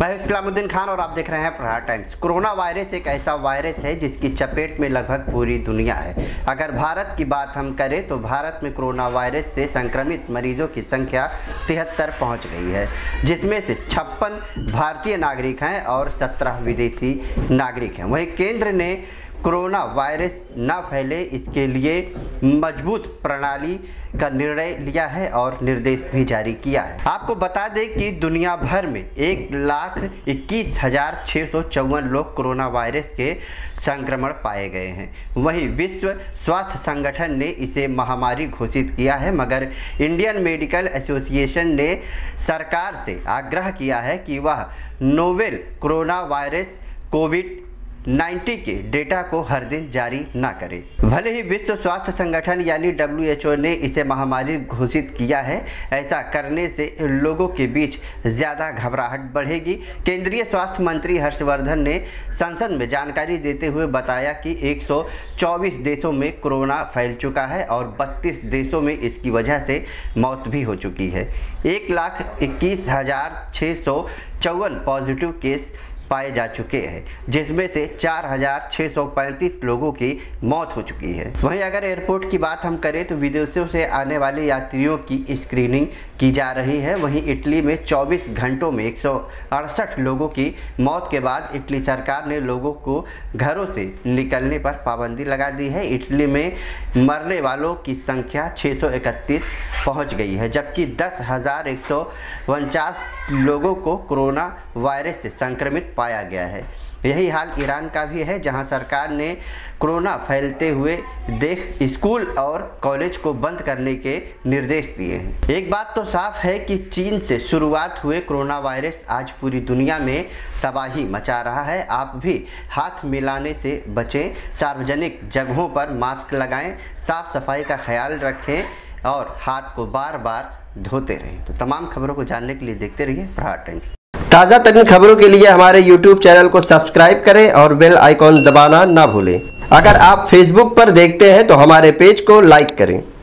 मैं इस्लामुद्दीन खान और आप देख रहे हैं प्रहार टाइम्स। कोरोना वायरस एक ऐसा वायरस है जिसकी चपेट में लगभग पूरी दुनिया है। अगर भारत की बात हम करें तो भारत में कोरोना वायरस से संक्रमित मरीजों की संख्या 73 पहुंच गई है, जिसमें से 56 भारतीय नागरिक हैं और 17 विदेशी नागरिक हैं। वहीं केंद्र ने कोरोना वायरस ना फैले इसके लिए मजबूत प्रणाली का निर्णय लिया है और निर्देश भी जारी किया है। आपको बता दें कि दुनिया भर में 1,21,654 लोग कोरोना वायरस के संक्रमण पाए गए हैं। वहीं विश्व स्वास्थ्य संगठन ने इसे महामारी घोषित किया है, मगर इंडियन मेडिकल एसोसिएशन ने सरकार से आग्रह किया है कि वह नोवेल कोरोना वायरस कोविड 90 के डेटा को हर दिन जारी ना करें। भले ही विश्व स्वास्थ्य संगठन यानी WHO ने इसे महामारी घोषित किया है, ऐसा करने से लोगों के बीच ज़्यादा घबराहट बढ़ेगी। केंद्रीय स्वास्थ्य मंत्री हर्षवर्धन ने संसद में जानकारी देते हुए बताया कि 124 देशों में कोरोना फैल चुका है और 32 देशों में इसकी वजह से मौत भी हो चुकी है। 1,21,654 पॉजिटिव केस पाए जा चुके हैं, जिसमें से 4,635 लोगों की मौत हो चुकी है। वहीं अगर एयरपोर्ट की बात हम करें तो विदेशों से आने वाले यात्रियों की स्क्रीनिंग की जा रही है। वहीं इटली में 24 घंटों में 168 लोगों की मौत के बाद इटली सरकार ने लोगों को घरों से निकलने पर पाबंदी लगा दी है। इटली में मरने वालों की संख्या 631 पहुँच गई है, जबकि 10,149 लोगों को कोरोना वायरस से संक्रमित पाया गया है। यही हाल ईरान का भी है, जहां सरकार ने कोरोना फैलते हुए देख स्कूल और कॉलेज को बंद करने के निर्देश दिए हैं। एक बात तो साफ है कि चीन से शुरुआत हुए कोरोना वायरस आज पूरी दुनिया में तबाही मचा रहा है। आप भी हाथ मिलाने से बचें, सार्वजनिक जगहों पर मास्क लगाएं, साफ सफाई का ख्याल रखें और हाथ को बार बार धोते रहें। तो तमाम खबरों को जानने के लिए देखते रहिए प्रहार टाइम्स। ताज़ा तरीन खबरों के लिए हमारे YouTube चैनल को सब्सक्राइब करें और बेल आइकॉन दबाना ना भूलें। अगर आप Facebook पर देखते हैं तो हमारे पेज को लाइक करें।